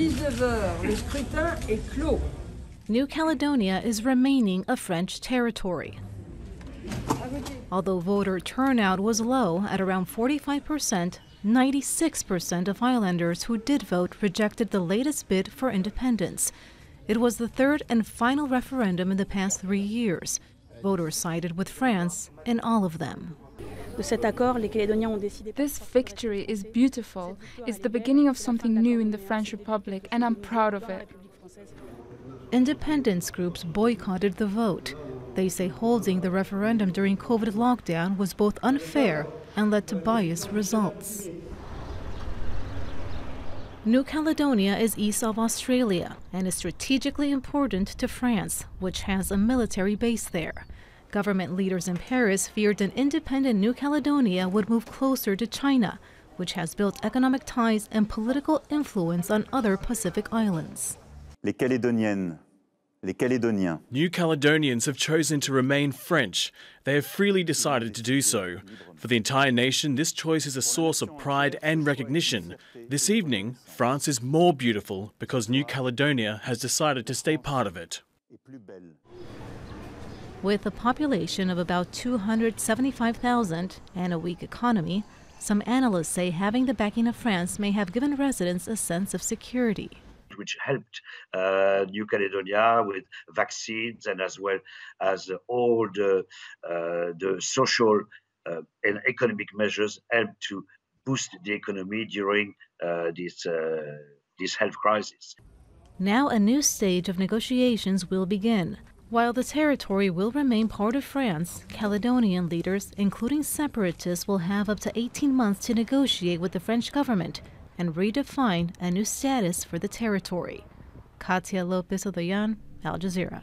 19h, le scrutin est clos. New Caledonia is remaining a French territory. Although voter turnout was low at around 45%, 96% of Islanders who did vote rejected the latest bid for independence. It was the third and final referendum in the past 3 years. Voters sided with France in all of them. This victory is beautiful. It's the beginning of something new in the French Republic, and I'm proud of it. Independence groups boycotted the vote. They say holding the referendum during COVID lockdown was both unfair and led to biased results. New Caledonia is east of Australia and is strategically important to France, which has a military base there. Government leaders in Paris feared an independent New Caledonia would move closer to China, which has built economic ties and political influence on other Pacific islands. New Caledonians have chosen to remain French. They have freely decided to do so. For the entire nation, this choice is a source of pride and recognition. This evening, France is more beautiful because New Caledonia has decided to stay part of it. With a population of about 275,000 and a weak economy, some analysts say having the backing of France may have given residents a sense of security, which helped New Caledonia with vaccines and as well as all the social and economic measures helped to boost the economy during this health crisis. Now a new stage of negotiations will begin. While the territory will remain part of France, Caledonian leaders, including separatists, will have up to 18 months to negotiate with the French government and redefine a new status for the territory. Katia Lopez-Hodayan, Al Jazeera.